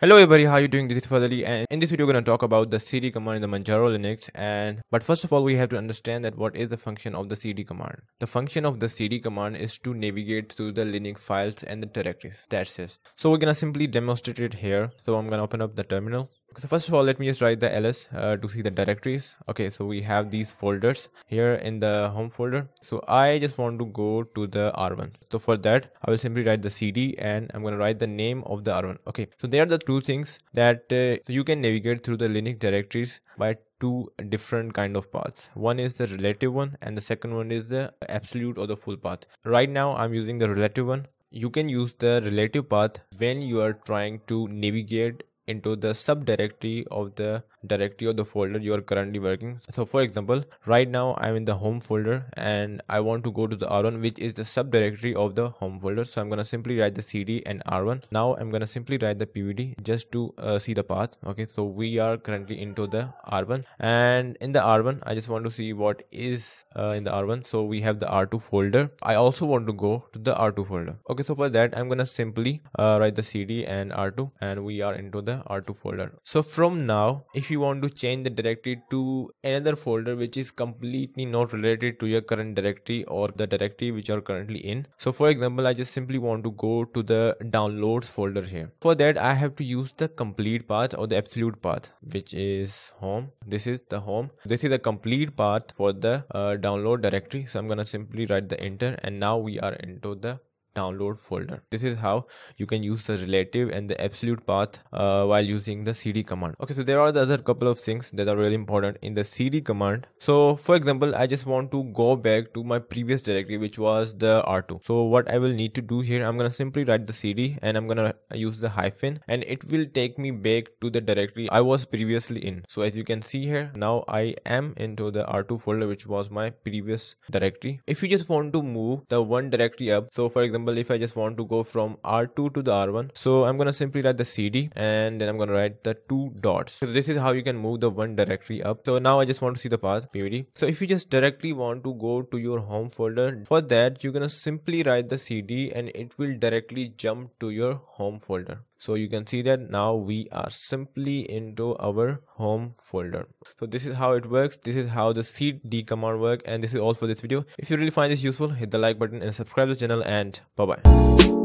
Hello everybody, how are you doing? This is Fahad Ali, and in this video we're going to talk about the cd command in the Manjaro Linux. And but first of all, we have to understand that what is the function of the cd command. The function of the cd command is to navigate through the Linux files and the directories. That's it. So we're going to simply demonstrate it here. So I'm going to open up the terminal. So first of all, let me just write the ls to see the directories. Okay, so we have these folders here in the home folder. So I just want to go to the r1. So for that, I will simply write the cd and I'm going to write the name of the r1. Okay, so there are the two things that so you can navigate through the Linux directories by two different kind of paths. One is the relative one and the second one is the absolute or the full path. Right now I'm using the relative one. You can use the relative path when you are trying to navigate into the subdirectory of the directory or the folder you are currently working. So for example, right now I'm in the home folder and I want to go to the r1, which is the subdirectory of the home folder. So I'm gonna simply write the cd and r1. Now I'm gonna simply write the pvd just to see the path. Okay, so we are currently into the r1, and in the r1 I just want to see what is in the r1. So we have the r2 folder. I also want to go to the r2 folder. Okay, so for that I'm gonna simply write the cd and r2, and we are into the r2 folder. So from now, if you want to change the directory to another folder which is completely not related to your current directory or the directory which you're currently in. So for example, I just simply want to go to the downloads folder here. For that, I have to use the complete path or the absolute path, which is home. This is the home. This is the complete path for the download directory. So I'm gonna simply write the enter, and now we are into the download folder. This is how you can use the relative and the absolute path while using the cd command. Okay, so there are the other couple of things that are really important in the cd command. So for example, I just want to go back to my previous directory, which was the r2. So what I will need to do here, I'm gonna simply write the cd and I'm gonna use the hyphen, and it will take me back to the directory I was previously in. So as you can see here, now I am into the r2 folder, which was my previous directory. If you just want to move the one directory up, so for example, if I just want to go from R2 to the R1, so I'm gonna simply write the CD and then I'm gonna write the two dots. So this is how you can move the one directory up. So now I just want to see the path pvd. So if you just directly want to go to your home folder, for that you're gonna simply write the CD and it will directly jump to your home folder. So you can see that now we are simply into our home folder. So this is how it works. This is how the cd command works, and this is all for this video. If you really find this useful, hit the like button and subscribe to the channel, and bye bye.